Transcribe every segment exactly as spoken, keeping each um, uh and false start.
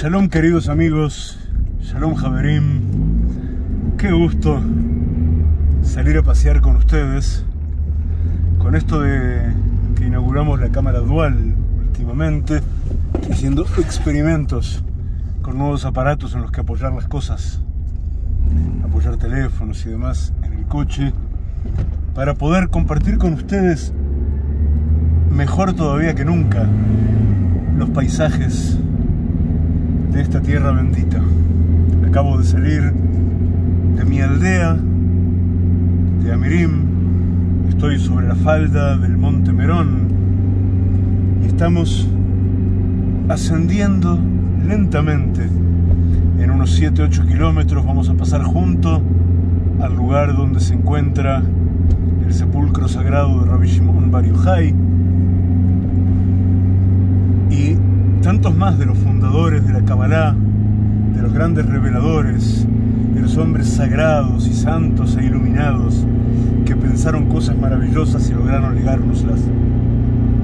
Shalom queridos amigos, Shalom Javerim, qué gusto salir a pasear con ustedes, con esto de que inauguramos la cámara dual últimamente, haciendo experimentos con nuevos aparatos en los que apoyar las cosas, apoyar teléfonos y demás en el coche, para poder compartir con ustedes mejor todavía que nunca los paisajes de esta tierra bendita. Acabo de salir de mi aldea de Amirim, estoy sobre la falda del monte Merón y estamos ascendiendo lentamente. En unos siete ocho kilómetros vamos a pasar junto al lugar donde se encuentra el sepulcro sagrado de Rabi Shimon Bar Yochai y tantos más de los fundadores de la Kabbalah, de los grandes reveladores, de los hombres sagrados y santos e iluminados que pensaron cosas maravillosas y lograron legárnoslas.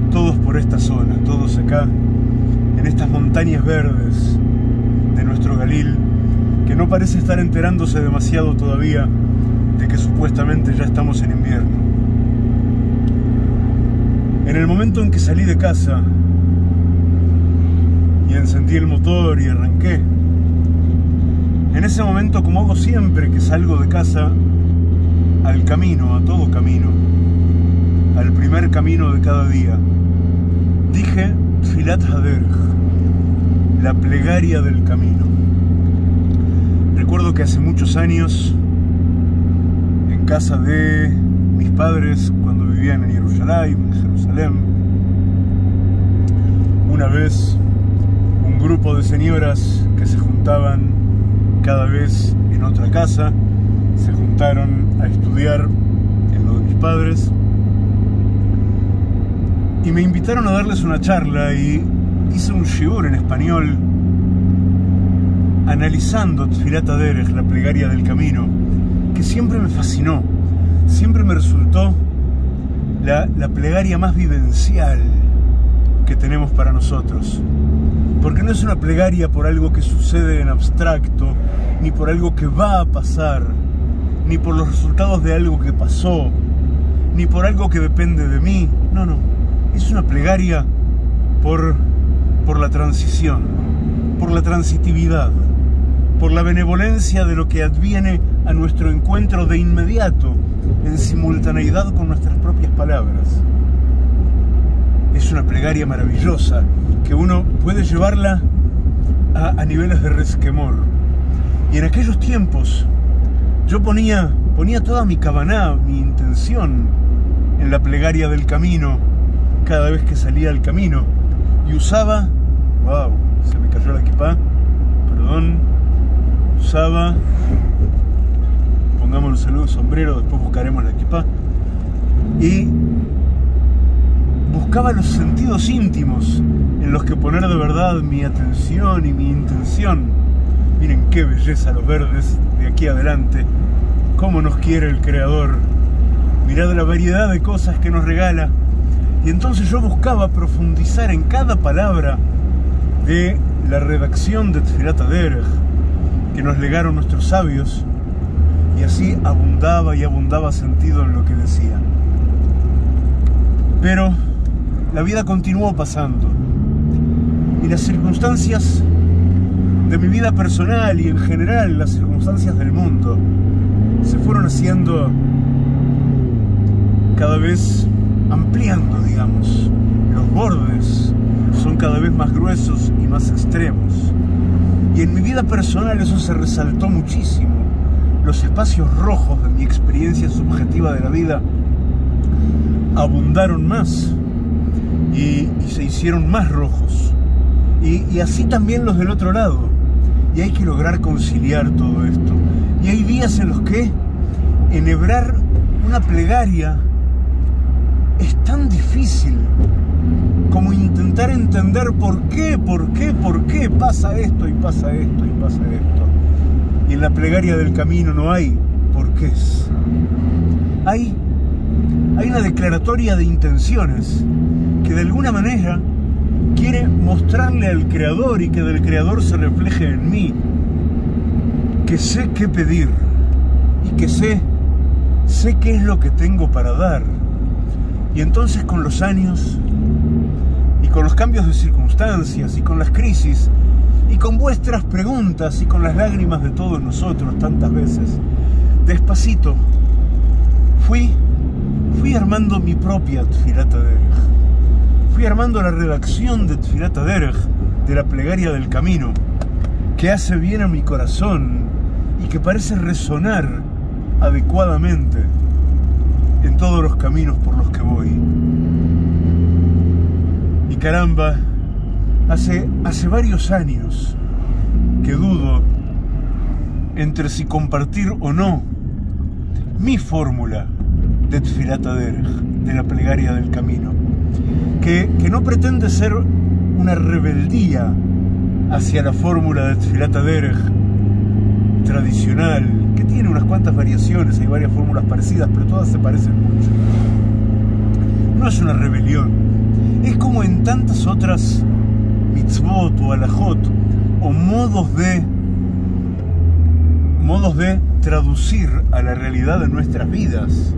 Todos por esta zona, todos acá, en estas montañas verdes de nuestro Galil, que no parece estar enterándose demasiado todavía de que supuestamente ya estamos en invierno. En el momento en que salí de casa, encendí el motor y arranqué. En ese momento, como hago siempre que salgo de casa, al camino, a todo camino, al primer camino de cada día, dije Tefilat HaDerej, la plegaria del camino. Recuerdo que hace muchos años, en casa de mis padres, cuando vivían en Jerusalén, en Jerusalén, una vez un grupo de señoras que se juntaban cada vez en otra casa, se juntaron a estudiar en lo de mis padres y me invitaron a darles una charla y hice un shiur en español analizando Tefilat HaDerej, la plegaria del camino, que siempre me fascinó, siempre me resultó la, la plegaria más vivencial que tenemos para nosotros. Porque no es una plegaria por algo que sucede en abstracto, ni por algo que va a pasar, ni por los resultados de algo que pasó, ni por algo que depende de mí. No, no. Es una plegaria por, por la transición, por la transitividad, por la benevolencia de lo que adviene a nuestro encuentro de inmediato, en simultaneidad con nuestras propias palabras. Es una plegaria maravillosa que uno puede llevarla a, a niveles de resquemor. Y en aquellos tiempos yo ponía, ponía toda mi kavaná, mi intención en la plegaria del camino cada vez que salía al camino y usaba, wow, se me cayó la kipá, perdón, usaba, pongámonos el sombrero, después buscaremos la kipá, y buscaba los sentidos íntimos en los que poner de verdad mi atención y mi intención. Miren qué belleza los verdes de aquí adelante, cómo nos quiere el Creador, mirad la variedad de cosas que nos regala. Y entonces yo buscaba profundizar en cada palabra de la redacción de Tefilat HaDerej que nos legaron nuestros sabios, y así abundaba y abundaba sentido en lo que decía. Pero la vida continuó pasando y las circunstancias de mi vida personal y en general las circunstancias del mundo se fueron haciendo cada vez ampliando, digamos. Los bordes son cada vez más gruesos y más extremos. Y en mi vida personal eso se resaltó muchísimo. Los espacios rojos de mi experiencia subjetiva de la vida abundaron más. Y, y se hicieron más rojos, y, y así también los del otro lado, y hay que lograr conciliar todo esto. Y hay días en los que enhebrar una plegaria es tan difícil como intentar entender por qué, por qué, por qué pasa esto y pasa esto y pasa esto. Y en la plegaria del camino no hay porqués, hay, hay una declaratoria de intenciones que de alguna manera quiere mostrarle al Creador y que del Creador se refleje en mí, que sé qué pedir y que sé, sé qué es lo que tengo para dar. Y entonces con los años y con los cambios de circunstancias y con las crisis y con vuestras preguntas y con las lágrimas de todos nosotros tantas veces, despacito fui, fui armando mi propia Tefilat HaDerej. Fui armando la redacción de Tefilat HaDerej, de la plegaria del camino, que hace bien a mi corazón y que parece resonar adecuadamente en todos los caminos por los que voy. Y caramba, hace, hace varios años que dudo entre si compartir o no mi fórmula de Tefilat HaDerej, de la plegaria del camino, que, que no pretende ser una rebeldía hacia la fórmula de Tefilat HaDerej tradicional, que tiene unas cuantas variaciones, hay varias fórmulas parecidas, pero todas se parecen mucho. No es una rebelión, es como en tantas otras mitzvot o alajot, o modos de modos de traducir a la realidad de nuestras vidas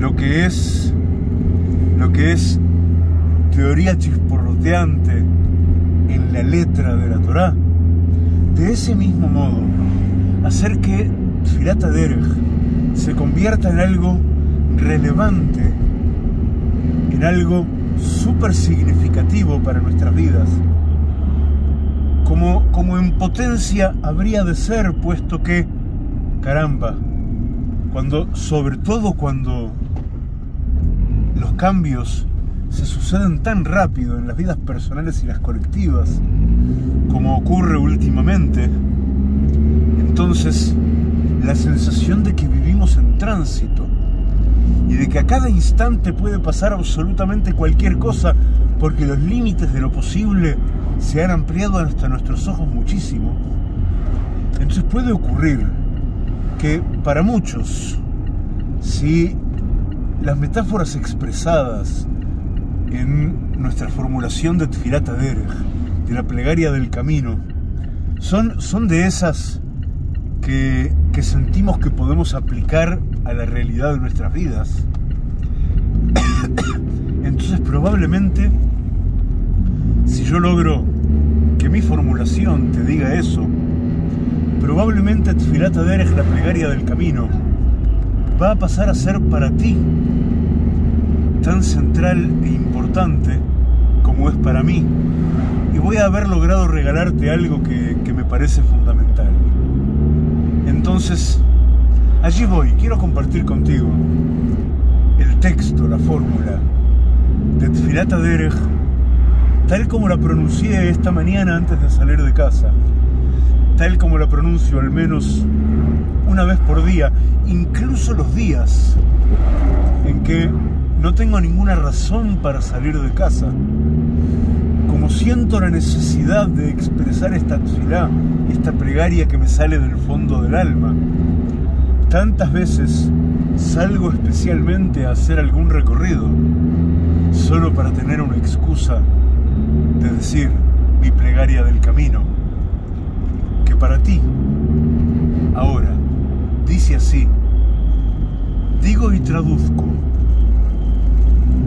lo que es lo que es teoría chisporroteante en la letra de la Torah. De ese mismo modo, hacer que Tefilat HaDerej se convierta en algo relevante, en algo súper significativo para nuestras vidas, como, como en potencia habría de ser, puesto que, caramba, cuando, sobre todo cuando los cambios se suceden tan rápido en las vidas personales y las colectivas, como ocurre últimamente, entonces la sensación de que vivimos en tránsito y de que a cada instante puede pasar absolutamente cualquier cosa, porque los límites de lo posible se han ampliado hasta nuestros ojos muchísimo. Entonces puede ocurrir que para muchos, si las metáforas expresadas en nuestra formulación de Tefilat HaDerej, de la plegaria del camino, son, son de esas que, que sentimos que podemos aplicar a la realidad de nuestras vidas, entonces probablemente, si yo logro que mi formulación te diga eso, probablemente Tefilat HaDerej, la plegaria del camino, va a pasar a ser para ti tan central e importante como es para mí, y voy a haber logrado regalarte algo que, que me parece fundamental. Entonces, allí voy, quiero compartir contigo el texto, la fórmula de Tefilat HaDerej, tal como la pronuncié esta mañana antes de salir de casa, tal como la pronuncio al menos una vez por día, incluso los días en que no tengo ninguna razón para salir de casa. Como siento la necesidad de expresar esta tzilá, esta plegaria que me sale del fondo del alma, tantas veces salgo especialmente a hacer algún recorrido, solo para tener una excusa de decir mi plegaria del camino, que para ti, ahora, dice así: digo y traduzco.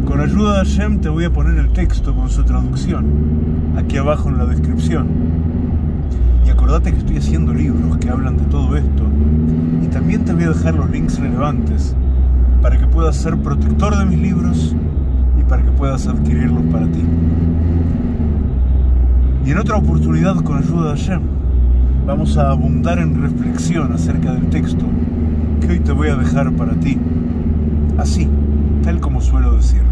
Con ayuda de Hashem te voy a poner el texto con su traducción aquí abajo en la descripción. Y acordate que estoy haciendo libros que hablan de todo esto, y también te voy a dejar los links relevantes para que puedas ser protector de mis libros y para que puedas adquirirlos para ti. Y en otra oportunidad, con ayuda de Hashem, vamos a abundar en reflexión acerca del texto que hoy te voy a dejar para ti, así, tal como suelo decirlo.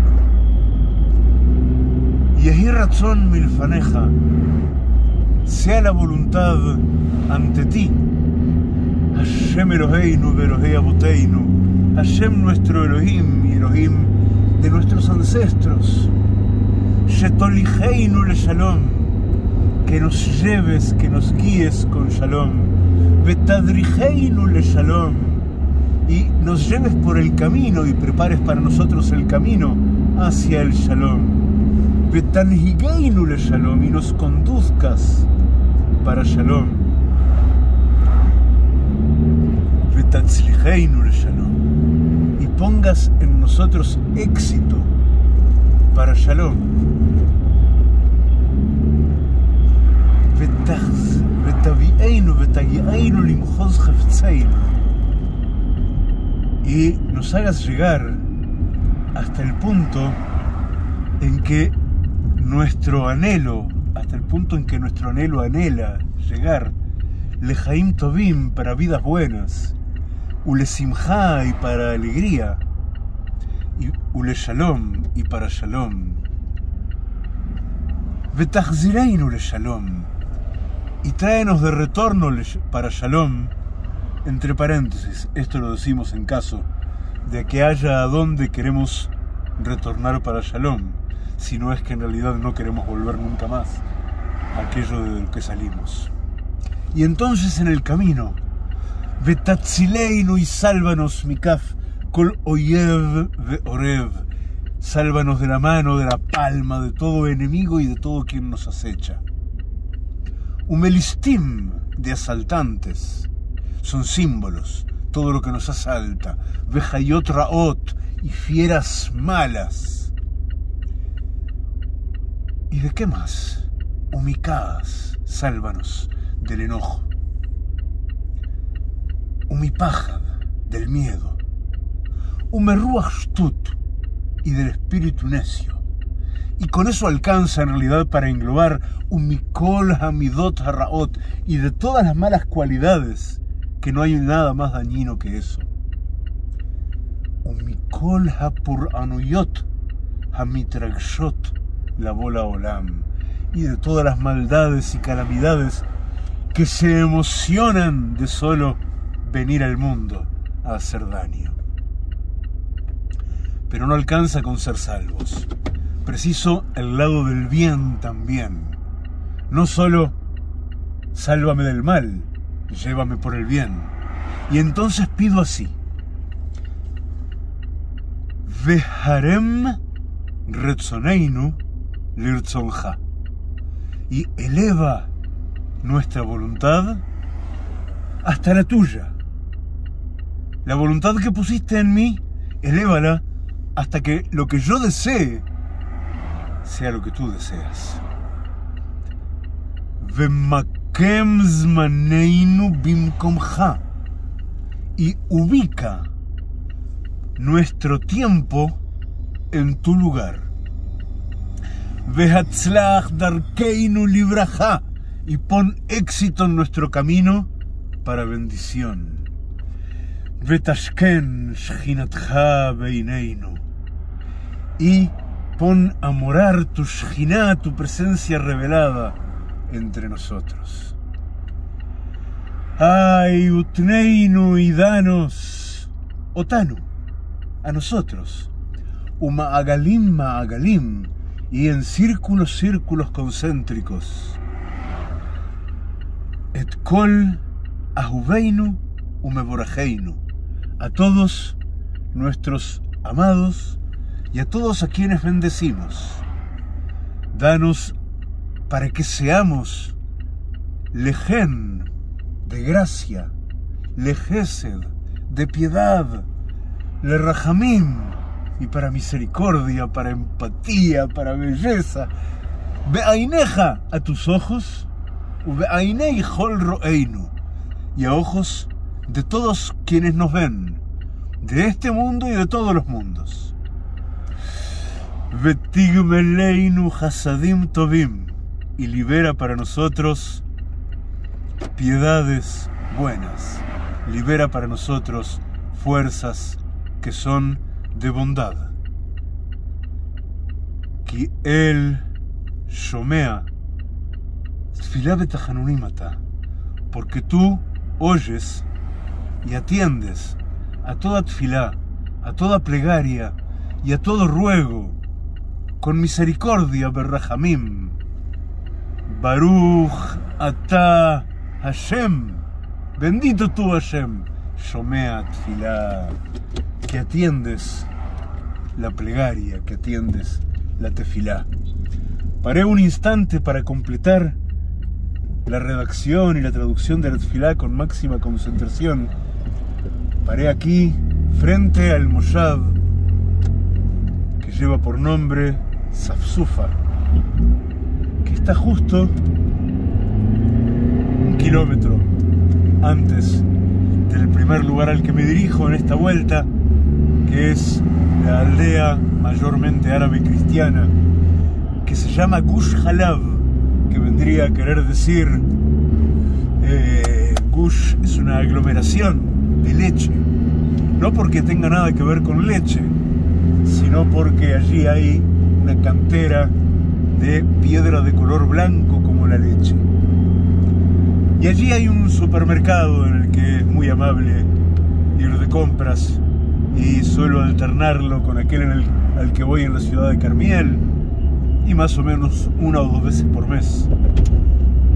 Yehi ratzon milfaneja, sea la voluntad ante ti, Hashem Eloheinu velohei aboteinu, Hashem nuestro Elohim y Elohim de nuestros ancestros, shetoliheinu le shalom, que nos lleves, que nos guíes con shalom, betadriheinu le shalom, y nos lleves por el camino y prepares para nosotros el camino hacia el shalom. Vetanhigeinu le shalom, y nos conduzcas para shalom. Vetatzligeinu le shalom, y pongas en nosotros éxito para shalom. Vetavigeinu vetagigeinu limchoz hefzeinu, y nos hagas llegar hasta el punto en que nuestro anhelo, hasta el punto en que nuestro anhelo anhela llegar, lejaim tovim, para vidas buenas, ulesimha, y para alegría, y ule shalom, y para shalom, vetachzireinu le shalom, y tráenos de retorno para shalom, entre paréntesis, esto lo decimos en caso de que haya a donde queremos retornar para shalom, si no es que en realidad no queremos volver nunca más a aquello de lo que salimos. Y entonces en el camino, vetatzileinu, y sálvanos, mikaf kol oyev veorev, sálvanos de la mano, de la palma, de todo enemigo y de todo quien nos acecha. Umelistim, de asaltantes, son símbolos, todo lo que nos asalta, vejayot raot, y fieras malas. ¿Y de qué más? Umicadas, sálvanos del enojo. Umipajad, del miedo. Umerruachtut, y del espíritu necio. Y con eso alcanza en realidad para englobar umikol hamidot haraot, y de todas las malas cualidades, que no hay nada más dañino que eso. Umikol hapur'anuyot hamitragshot la bola olam, y de todas las maldades y calamidades que se emocionan de solo venir al mundo a hacer daño. Pero no alcanza con ser salvos. Preciso el lado del bien también. No solo sálvame del mal, llévame por el bien. Y entonces pido así: Veharem retzoneinu lirzonja, y eleva nuestra voluntad hasta la tuya. La voluntad que pusiste en mí, elévala hasta que lo que yo desee sea lo que tú deseas. Vemakem zmaneinu bimkomja, y ubica nuestro tiempo en tu lugar. Vehatzlach darkeinu librajá, y pon éxito en nuestro camino para bendición. Vetashken shchinatja beineinu, y pon a morar tu shchiná, tu presencia revelada entre nosotros. Ay utneinu, y danos otanu, a nosotros. Uma'agalim ma'agalim, y en círculos, círculos concéntricos. Et kol ahuveinu umeborajeinu, a todos nuestros amados y a todos a quienes bendecimos. Danos para que seamos lejen, de gracia, lejésed, de piedad, le rajamim, y para misericordia, para empatía, para belleza. Be'aineja, a tus ojos, be'ainei hol ro'einu, y a ojos de todos quienes nos ven, de este mundo y de todos los mundos. Vetigmeleinu hasadim tovim, y libera para nosotros piedades buenas, libera para nosotros fuerzas que son de bondad. Ki el shomea tefilá betahanunímata, porque tú oyes y atiendes a toda tefilá, a toda plegaria y a todo ruego con misericordia, berrajamim. Baruch atá Hashem, bendito tú Hashem, shomea tefilá, que atiendes la plegaria, que atiendes la tefilá. Paré un instante para completar la redacción y la traducción de la tefilá con máxima concentración. Paré aquí, frente al Moshav, que lleva por nombre Safsufa, que está justo un kilómetro antes del primer lugar al que me dirijo en esta vuelta, que es la aldea mayormente árabe cristiana, que se llama Gush Halab, que vendría a querer decir eh, Gush es una aglomeración de leche, no porque tenga nada que ver con leche, sino porque allí hay una cantera de piedra de color blanco como la leche. Y allí hay un supermercado en el que es muy amable ir de compras, y suelo alternarlo con aquel en el, al que voy en la ciudad de Carmiel, y más o menos una o dos veces por mes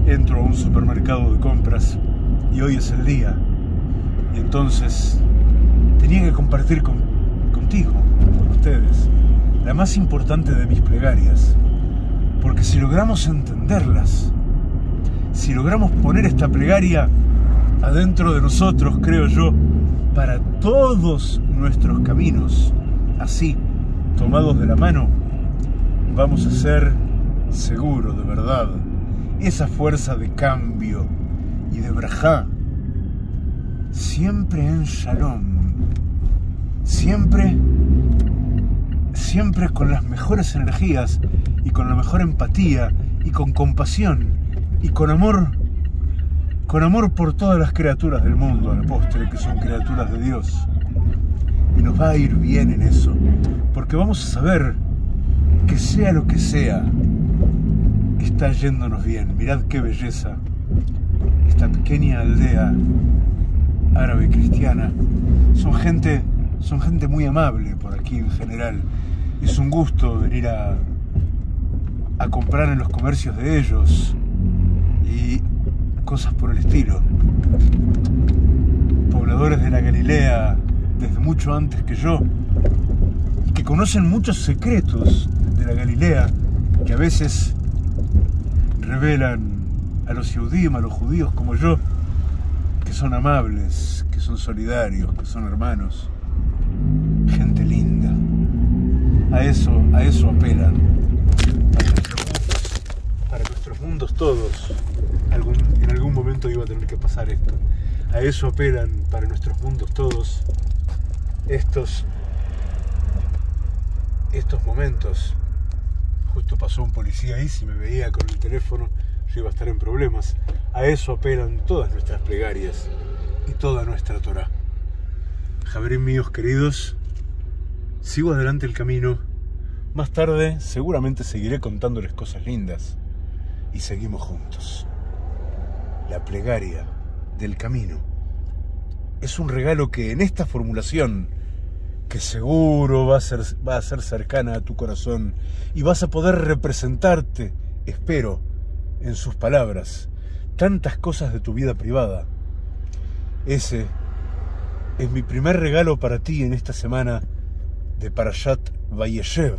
entro a un supermercado de compras, y hoy es el día, y entonces tenía que compartir con, contigo, con ustedes, la más importante de mis plegarias, porque si logramos entenderlas, si logramos poner esta plegaria adentro de nosotros, creo yo, para todos nuestros caminos, así, tomados de la mano, vamos a ser seguros de verdad. Esa fuerza de cambio y de brajá, siempre en shalom, siempre, siempre con las mejores energías y con la mejor empatía y con compasión y con amor, con amor por todas las criaturas del mundo, a la postre, que son criaturas de Dios. Y nos va a ir bien en eso, porque vamos a saber que sea lo que sea, está yéndonos bien. Mirad qué belleza esta pequeña aldea árabe cristiana. Son gente, son gente muy amable por aquí en general. Es un gusto venir a, a comprar en los comercios de ellos y cosas por el estilo. Pobladores de la Galilea desde mucho antes que yo, que conocen muchos secretos de la Galilea, que a veces revelan a los judíos, a los judíos como yo, que son amables, que son solidarios, que son hermanos, gente linda. A eso, a eso apelan, para nuestros mundos, para nuestros mundos todos. Algún, en algún momento iba a tener que pasar esto. A eso apelan para nuestros mundos todos estos estos momentos. Justo pasó un policía ahí, si me veía con el teléfono yo iba a estar en problemas. A eso apelan todas nuestras plegarias y toda nuestra Torah. Javerín míos queridos, sigo adelante el camino. Más tarde seguramente seguiré contándoles cosas lindas y seguimos juntos. La plegaria del camino es un regalo que en esta formulación, que seguro va a ser, va a ser cercana a tu corazón, y vas a poder representarte, espero, en sus palabras, tantas cosas de tu vida privada. Ese es mi primer regalo para ti en esta semana de Parashat Vayeshev,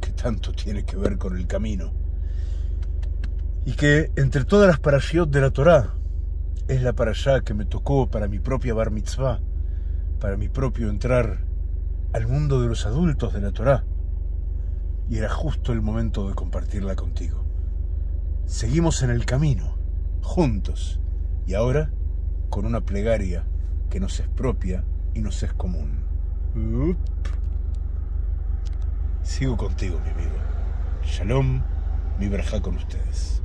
que tanto tiene que ver con el camino, y que entre todas las parashiot de la Torah, es la parashá que me tocó para mi propia Bar Mitzvah, para mi propio entrar al mundo de los adultos de la Torá, y era justo el momento de compartirla contigo. Seguimos en el camino, juntos, y ahora con una plegaria que nos es propia y nos es común. Up. Sigo contigo, mi amigo. Shalom, mi brajá con ustedes.